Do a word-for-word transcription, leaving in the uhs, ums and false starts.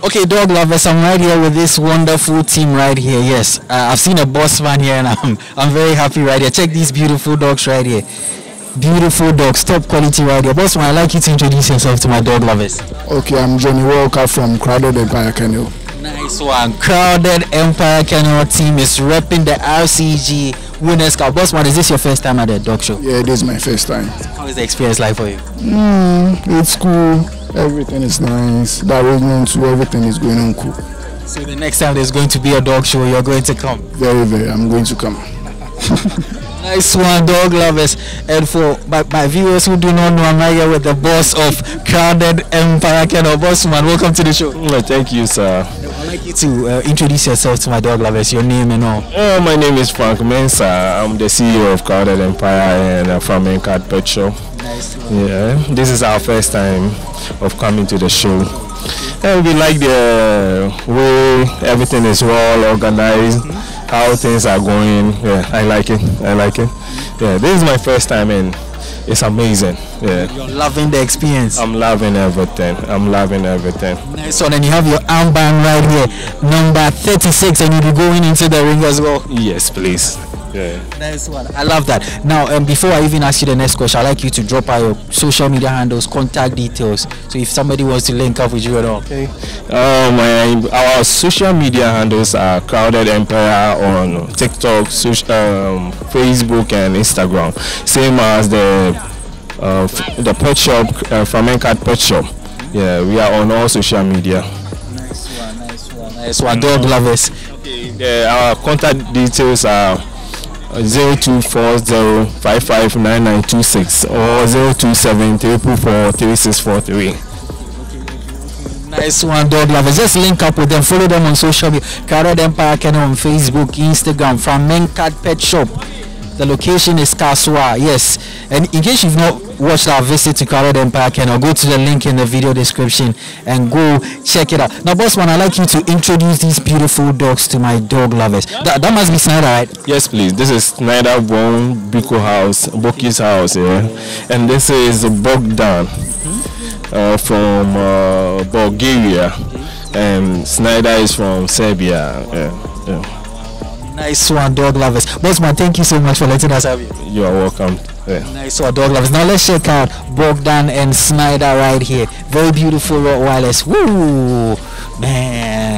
Okay, dog lovers, I'm right here with this wonderful team right here. Yes, uh, I've seen a boss man here, and I'm I'm very happy right here. Check these beautiful dogs right here. Beautiful dogs, top quality right here. Boss man, I'd like you to introduce yourself to my dog lovers. Okay, I'm Johnny Walker from Crowded Empire Kennel. Nice one. Crowded Empire Kennel team is repping the R C G Winners Cup. Boss man, is this your first time at the dog show? Yeah, it is my first time. How is the experience like for you? Mm, it's cool. Everything is nice. The arrangement to everything is going on cool. So the next time there's going to be a dog show, you're going to come? Very, very. I'm going to come. Nice one, dog lovers. And for my, my viewers who do not know, I'm right here with the boss of Crowded Empire Kennel. Boss man, welcome to the show. Well, thank you, sir. I'd like you to uh, introduce yourself to my dog lovers, your name and all. Uh, my name is Frank Mensa. I'm the C E O of Crowded Empire and uh, from Pet Show. Yeah, this is our first time of coming to the show, and we like the way everything is well organized, how things are going. Yeah, I like it. I like it. Yeah, this is my first time, and it's amazing. Yeah, you're loving the experience. I'm loving everything. I'm loving everything. Nice one, and you have your armband right here, number thirty-six, and you'll be going into the ring as well. Yes, please. Yeah. Nice one. I love that. Now, um, before I even ask you the next question, I'd like you to drop out your social media handles, contact details, so if somebody wants to link up with you at all. Okay. Um, our social media handles are Crowded Empire on TikTok, social, um, Facebook, and Instagram. Same as the uh, f the pet shop, uh, Framencat Pet Shop. Yeah, we are on all social media. Nice one. Nice one. Nice one. Dog lovers. Okay. Yeah, our contact details are zero two four zero five five nine nine two six or zero two seven three four three six four three. Nice one, dog lovers. Just link up with them, follow them on social media. Crowded Empire Kennel on Facebook, Instagram, from Mencat Pet Shop. The location is Kaswa, yes. And in case you've not watched our visit to Crowded Empire Kennel, go to the link in the video description and go check it out. Now, boss man, I'd like you to introduce these beautiful dogs to my dog lovers. That, that must be Snider, right? Yes, please. This is Snider Bone, Biko House, Boki's House, yeah. And this is Bogdan uh, from uh, Bulgaria. And Snider is from Serbia. Yeah, yeah. Nice one, dog lovers. Bossman, thank you so much for letting us have you. You are welcome. Yeah. Nice one, dog lovers. Now let's check out Bogdan and Snider right here. Very beautiful Rottweilers. Woo, man.